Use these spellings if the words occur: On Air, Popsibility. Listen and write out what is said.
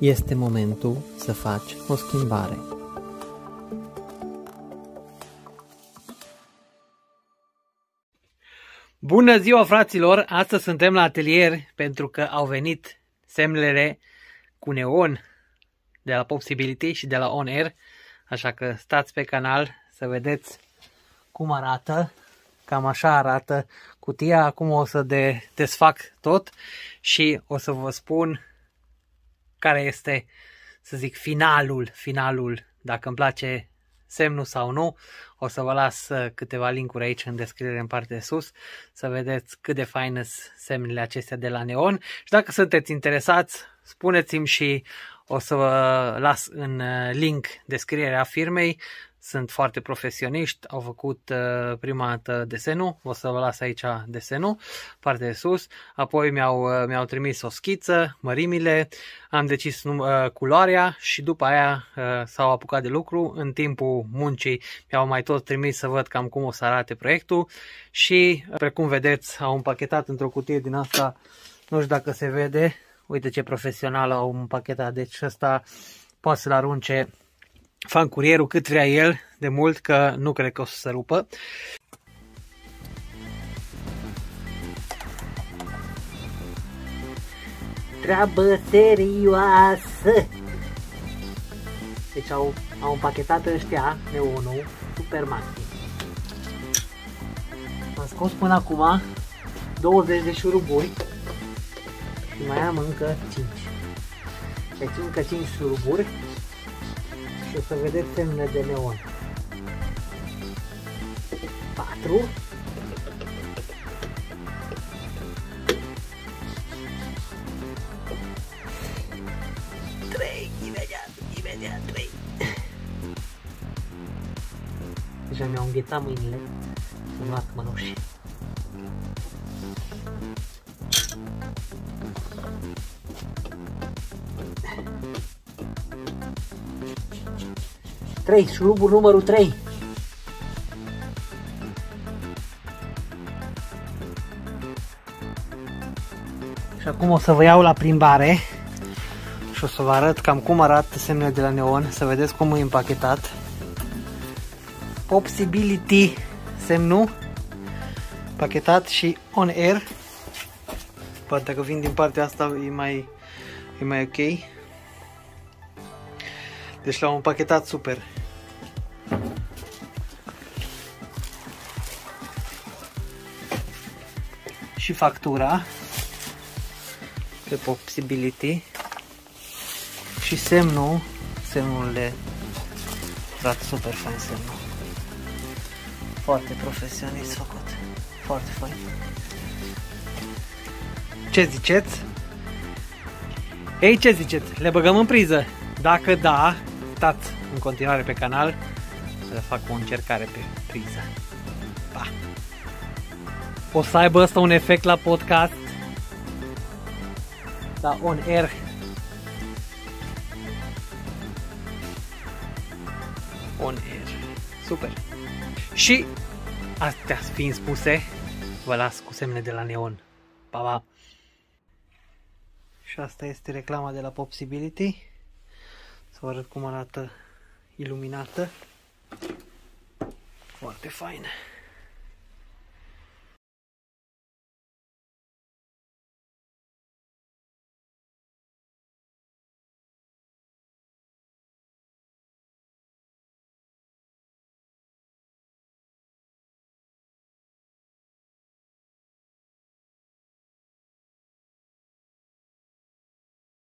Este momentul să faci o schimbare. Bună ziua, fraților! Astăzi suntem la atelier pentru că au venit semnele cu neon de la Popsibility și de la On Air. Așa că stați pe canal să vedeți cum arată. Cam așa arată cutia. Acum o să desfac tot și o să vă spun care este, să zic, finalul, dacă îmi place semnul sau nu. O să vă las câteva linkuri aici în descriere, în partea de sus, să vedeți cât de faine sunt semnele acestea de la neon. Și dacă sunteți interesați, spuneți-mi și o să vă las în link descrierea firmei. Sunt foarte profesioniști, au făcut prima dată desenul, o să vă las aici desenul, partea de sus, apoi mi-au trimis o schiță, mărimile, am decis culoarea și după aia s-au apucat de lucru. În timpul muncii mi-au mai tot trimis să văd cam cum o să arate proiectul și, precum vedeți, au împachetat într-o cutie din asta, nu știu dacă se vede, uite ce profesional au împachetat, deci ăsta poate să-l arunce fan curierul cât vrea el de mult, că nu cred că o să se rupă. Treabă serioasă! Deci au împachetat ăștia neonul super maxim. Am scos până acum 20 de șuruburi și mai am încă 5. Deci încă 5 șuruburi. Și o să vedeți semnele de neon. 4. 3. Imediat 3. Deja mi-au înghețat mâinile. Îmi las mănuși. Șurubul numărul 3. Și acum o să vă iau la plimbare și o să vă arăt cam cum arată semnele de la neon, să vedeți cum e împachetat. Popsibility semnul pachetat și On Air. Poate că vin din partea asta e mai ok. Deci l-am împachetat super. Și factura pe Popsibility și semnul de dat, super fain semnul. Foarte profesionist făcut. Foarte fain. Ce ziceți? Ei, ce ziceți? Le băgăm în priză? Dacă da, stați în continuare pe canal să fac o încercare pe priză. Pa! O să aibă asta un efect la podcast, la On Air. On Air. Super! Și astea fiind spuse, vă las cu semne de la neon. Pa, pa! Și asta este reclama de la Popsibility. Să vă arăt cum arată iluminată. Foarte faină.